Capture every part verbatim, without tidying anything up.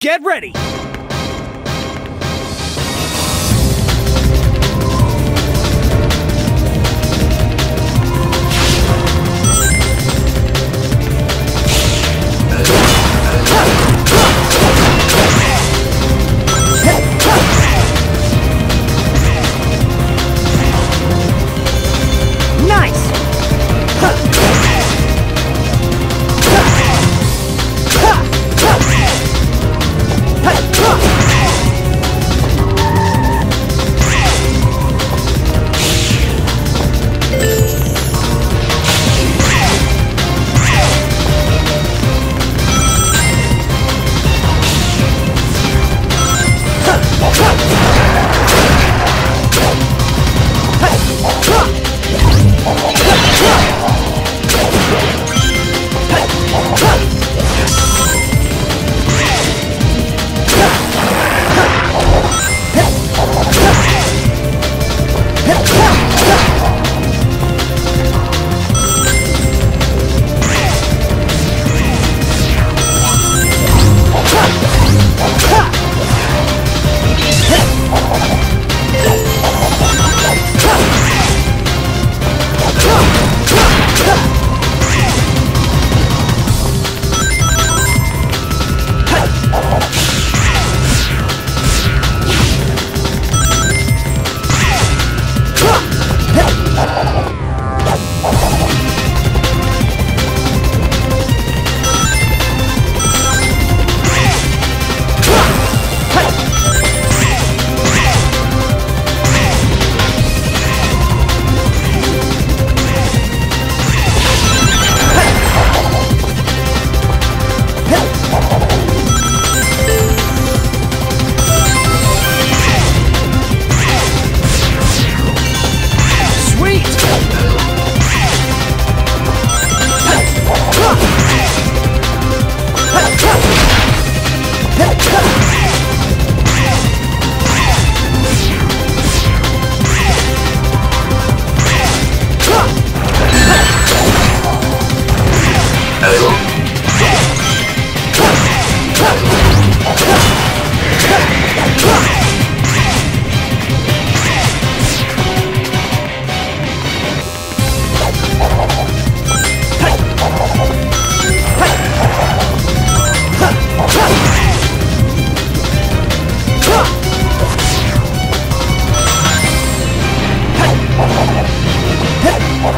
Get ready!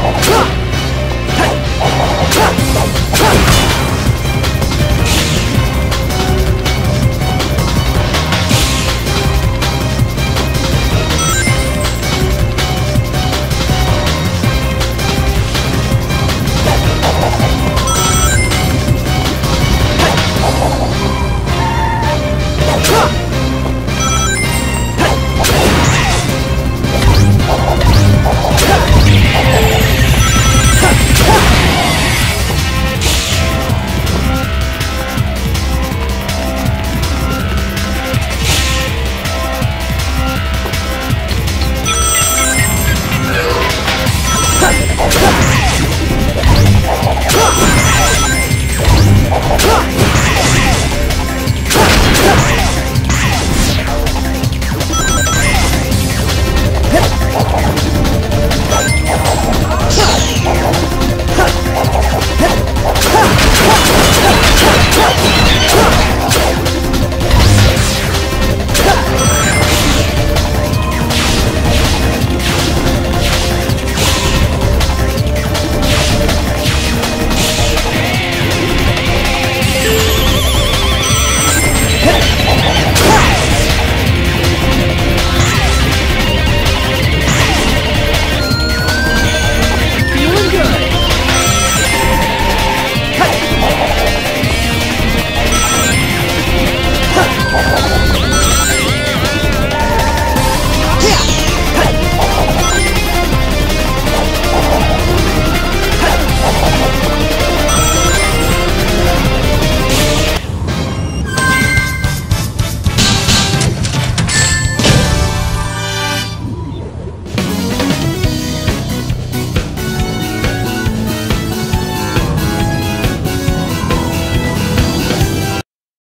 Come on.